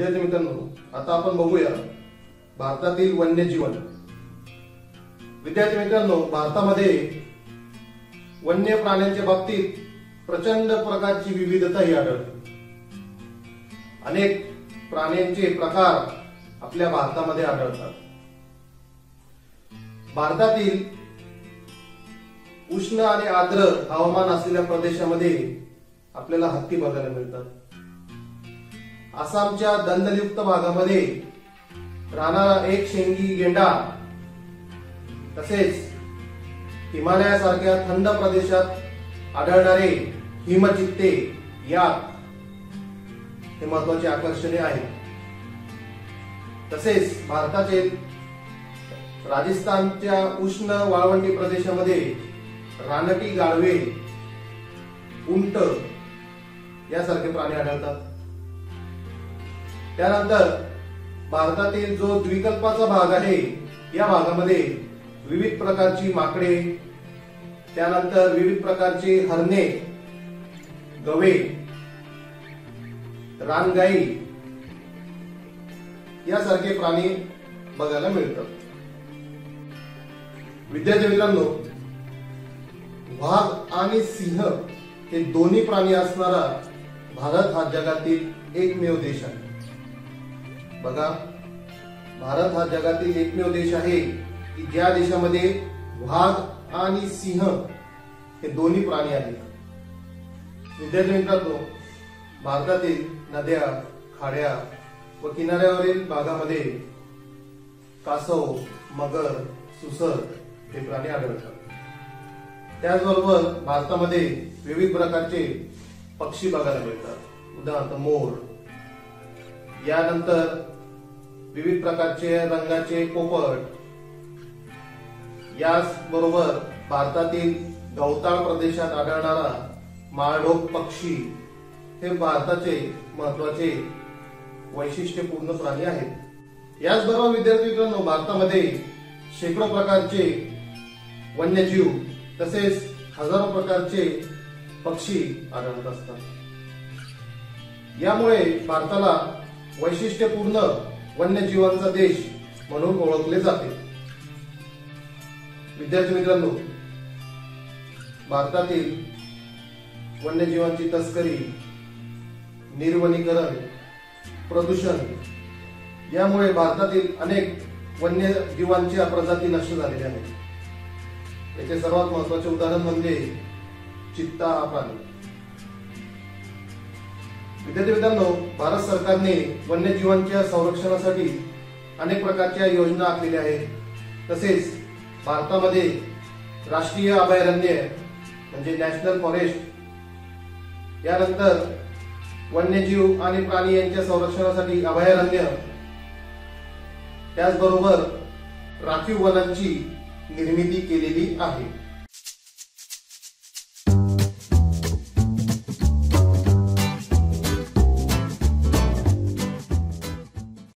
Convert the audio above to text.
विद्यार्थी मित्रांनो, आता आपण बघूया भारतातील वन्यजीवन. विद्यार्थी मित्रांनो, भारतामध्ये वन्य प्राण्यांच्या बाबतीत प्रचंड प्रकारची विविधता ही आढळते. अनेक प्राण्यांचे प्रकार आपल्या भारतामध्ये आढळतात. भारतातील उष्ण आणि आर्द्र हवामान असलेल्या प्रदेशामध्ये आपल्याला हत्ती बघायला मिळतात. आसामच्या दलदलयुक्त भागामध्ये राहणारा एक शेंगी गेंडा, तसेच हिमालयासारख्या थंड प्रदेशात आढळणारे हिमचित्ते हे महत्वाचे आकर्षणे आहेत. तसेच भारताचे राजस्थानच्या उष्ण वाळवंटी प्रदेशामध्ये रानटी गाढवे, उंट यासारखे प्राणी आढळतात. त्यानंतर भारतातील जो द्विकल्पाचा भाग आहे, या भागामध्ये विविध प्रकारची माकडे, त्यानंतर विविध प्रकारचे हरणे, गवे, रानगाई यासारखे प्राणी बघायला मिळतात. विद्यार्थी मित्रांनो, वाघ आणि सिंह हे दोन्ही प्राणी असणारा भारत हा जगातील एकमेव देश आहे. बघा, भारत हा जगातील एकमेव देश आहे की ज्या देशामध्ये वाघ आणि सिंह हे दोन्ही प्राणी आहेत. विद्यार्थी मित्रांनो, भारतातील नद्या, खाड्या व किनाऱ्यावरील भागामध्ये कासव, मगर, सुसर हे प्राणी आढळतात. त्याचबरोबर भारतामध्ये विविध प्रकारचे पक्षी बघायला मिळतात. उदाहरणार्थ मोर, यानंतर विविध प्रकारचे रंगाचे पोपट, याचबरोबर भारतातील गवताळ प्रदेशात आढळणारा माळढोक पक्षी हे भारताचे महत्वाचे वैशिष्ट्यपूर्ण प्राणी आहेत. याचबरोबर विद्यार्थी मित्रांनो, भारतामध्ये शेकडो प्रकारचे वन्यजीव तसेच हजारो प्रकारचे पक्षी आढळत असतात. यामुळे भारताला वैशिष्ट्यपूर्ण वन्यजीवांचा देश म्हणून ओळखले जाते. विद्यार्थी मित्रांनो, भारतातील वन्यजीवांची तस्करी, निर्वनीकरण, प्रदूषण यामुळे भारतातील अनेक वन्यजीवांच्या प्रजाती नष्ट झालेल्या आहेत. याचे सर्वात महत्वाचे उदाहरण म्हणजे चित्ता हा प्राणी. विद्यार्थी मित्रांनो, भारत सरकारने वन्यजीवांच्या संरक्षणासाठी अनेक प्रकारच्या योजना आखलेल्या आहेत. तसेच भारतामध्ये राष्ट्रीय अभयारण्य म्हणजे नॅशनल फॉरेस्ट, यानंतर वन्यजीव आणि प्राणी यांच्या संरक्षणासाठी अभयारण्य, त्याचबरोबर राखीव वनांची निर्मिती केलेली आहे.